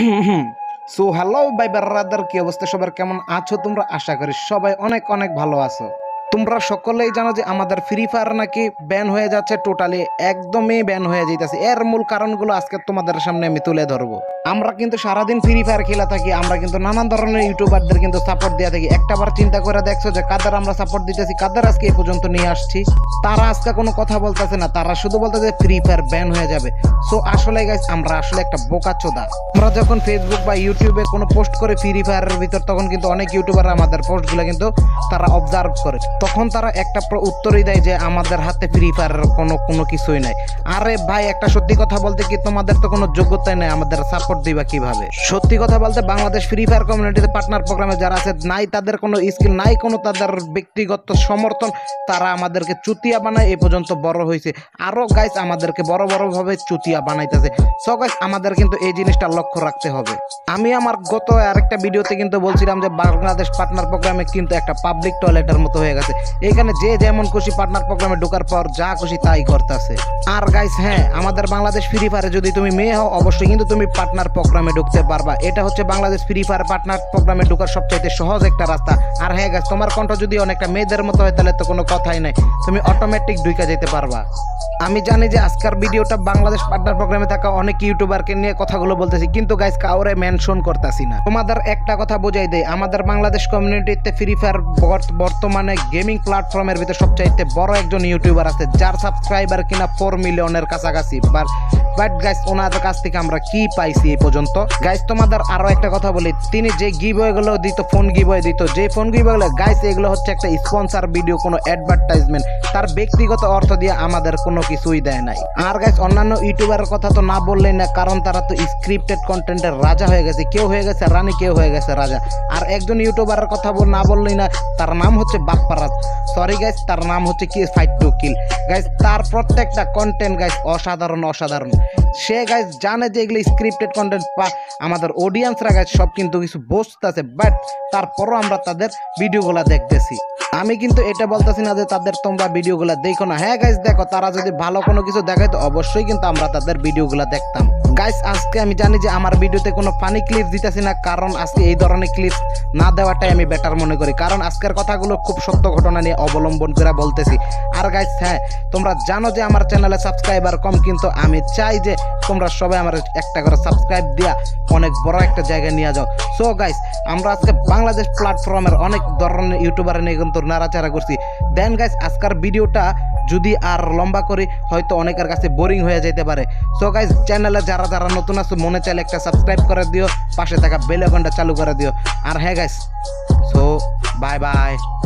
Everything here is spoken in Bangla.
सो हेलो भाई ब्रादर की अवस्था सबार केमन आछो तुमरा आशा करी सबाई अनेक अनेक भालो आछो। तुम्हारा सकलेई जानो जे आमादेर फ्री फायर नाकि बैन हो जाच्छे, टोटाली एकदमই बैन हो जाइताছে। एर मूल कारणगुलो आजके तुम्हादेर सामने आमि तुले धरबो। आमरा किन्तु सारा दिन फ्री फायर खेला थाकि, आमरा किन्तु नानान धरनेर यूट्यूबारदेर किन्तु सपोर्ट दिया थाकि। एकटाबार चिंता करे देखछो जे कादेर आमरा सपोर्ट दितेछि, कादेर आजके ए पर्यन्त निये आसछि? तारा आजके कोनो कथा बोलताछे ना, तारा शुधु बोलताछे फ्री फायर बैन हो जाबे। सो आसले गाइस आमरा आसले एकटा बोकाचोदा। आमरा जखन फेसबुक बा यूट्यूबे कोनो पोस्ट करे फ्री फायारेर भितर, तखन किन्तु अनेक यूट्यूबाररा आमादेर पोस्टगुलो किन्तु तारा अबजार्व करे। तखन तारा एकटा उत्तरই দেয় যে আমাদের হাতে ফ্রি ফায়ারের কোনো কিছুই নাই। আরে ভাই একটা সত্যি কথা বলতে কি, তোমাদের তো কোনো যোগ্যতাই নাই, আমাদের সাপোর্ট দিবা কিভাবে? সত্যি কথা বলতে বাংলাদেশ ফ্রি ফায়ার কমিউনিটিতে পার্টনার প্রোগ্রামে যারা আছে, নাই তাদের কোনো স্কিল, নাই কোনো তাদের ব্যক্তিগত সমর্থন, তারা আমাদেরকে চুতিয়া বানায় এই পর্যন্ত বড় হইছে। আরো গাইস আমাদেরকে বড় বড় ভাবে চুতিয়া বানাইতেছে। সো গাইস আমাদের কিন্তু এই জিনিসটা লক্ষ্য রাখতে হবে। আমি আমার গত আরেকটা ভিডিওতে কিন্তু বলছিলাম যে বাংলাদেশ পার্টনার প্রোগ্রামে কিন্তু একটা পাবলিক টয়লেটের মতো হয়ে গেছে। এখানে যে যেমন খুশি পার্টনার প্রোগ্রামে ঢোকার পর যা খুশি তাই করতেছে। আর গাইস হ্যাঁ, আমাদের বাংলাদেশ ফ্রি ফায়ারে যদি তুমি মেয়ে হও অবশ্যই কিন্তু তুমি পার্টনার প্রোগ্রামে ঢুকতে পারবা। এটা হচ্ছে বাংলাদেশ ফ্রি ফায়ার পার্টনার প্রোগ্রামে ঢোকার সবচাইতে সহজ একটা রাস্তা। আর হ্যাঁ গাইস, তোমার কণ্ঠ যদি অনেকটা মেয়েদের মতো হয় তাহলে তো কোনো কথাই নাই, তুমি অটোমেটিক ঢুকে যেতে পারবা। আমি জানি যে আজকের ভিডিওটা বাংলাদেশ পার্টনার প্রোগ্রামে থাকা অনেক ইউটিউবারকে নিয়ে কথাগুলো বলতেছি, কিন্তু গাইস কাউরে মেনশন করতেছি না। তোমাদের একটা কথা বোঝাই দেই, আমাদের বাংলাদেশ কমিউনিটিতে ফ্রি ফায়ার বর্তমানে গেমিং প্ল্যাটফর্মের ভিতরে সবচাইতে বড় একজন ইউটিউবার আছে, যার সাবস্ক্রাইবার কিনা 4 মিলিয়নের কাছাকাছি। বাট গাইস ওনাদের কাছ থেকে আমরা কি পাইছি এই পর্যন্ত? গাইস তোমাদের আরো একটা কথা বলি, তিনি যে গিভওয়েগুলো দিত, ফোন গিভওয়ে দিত, যে ফোন গিভওয়েগুলো গাইস এগুলো হচ্ছে একটা স্পন্সর ভিডিও, কোনো অ্যাডভার্টাইজমেন্ট, তার ব্যক্তিগত অর্থ দিয়ে আমাদের কোনো কিছুই দেয় নাই। আর গাইস অন্যান্য ইউটিউবারের কথা তো না বললেই না, কারণ তারা তো স্ক্রিপ্টেড কন্টেন্টের রাজা হয়ে গেছে। কেউ হয়ে গেছে রানী, কেউ হয়ে গেছে রাজা। আর একজন ইউটিউবারের কথা না বললেই না, তার নাম হচ্ছে বাপ্পারাজ, সরি গাইস তার নাম হচ্ছে কি ফাইট টু কিল। গাইস তার প্রত্যেকটা কন্টেন্ট গাইস অসাধারণ অসাধারণ। সে গাইস জানে যে এগুলো স্ক্রিপ্টেড কন্টেন্ট, আমাদের অডিয়েন্সরা গাইস সব কিন্তু কিছু বুঝতেছে, বাট তারপরও আমরা তাদের ভিডিওগুলো দেখতেছি। আমি কিন্তু এটা বলতেছি না যে তাদের তোমরা ভিডিওগুলো দেখো না, হ্যাঁ গাইস দেখো, তারা যদি ভালো কোনো কিছু দেখায় তো অবশ্যই কিন্তু আমরা তাদের ভিডিওগুলো দেখতাম। গাইস আজকে আমি জানি যে আমার ভিডিওতে কোনো ফানি ক্লিপ দিতেছি না, কারণ আজকে এই ধরনের ক্লিপ না দেওয়াটাই আমি বেটার মনে করি, কারণ আজকের কথাগুলো খুব সত্য ঘটনা নিয়ে অবলম্বন করে বলতেছি। আর গাইস হ্যাঁ, তোমরা জানো যে আমার চ্যানেলে সাবস্ক্রাইবার কম, কিন্তু আমি চাই যে তোমরা সবাই আমার একটা করে সাবস্ক্রাইব দিয়া অনেক বড় একটা জায়গায় নিয়ে যাও। সো গাইস আমরা আজকে বাংলাদেশ প্ল্যাটফর্মের অনেক ধরনের ইউটিউবার নিয়ে কিন্তু নাড়াচাড়া করছি। দেন গাইস আজকের ভিডিওটা যদি আর লম্বা করি হয়তো অনেকের কাছে বোরিং হয়ে যেতে পারে। সো গাইস চ্যানেলে যারা যারা নতুন আছে মনে চাইলে একটা সাবস্ক্রাইব করে দিও, পাশে থাকা বেল আইকনটা চালু করে দিও। আর হ্যাঁ গাইস, সো বাই বাই।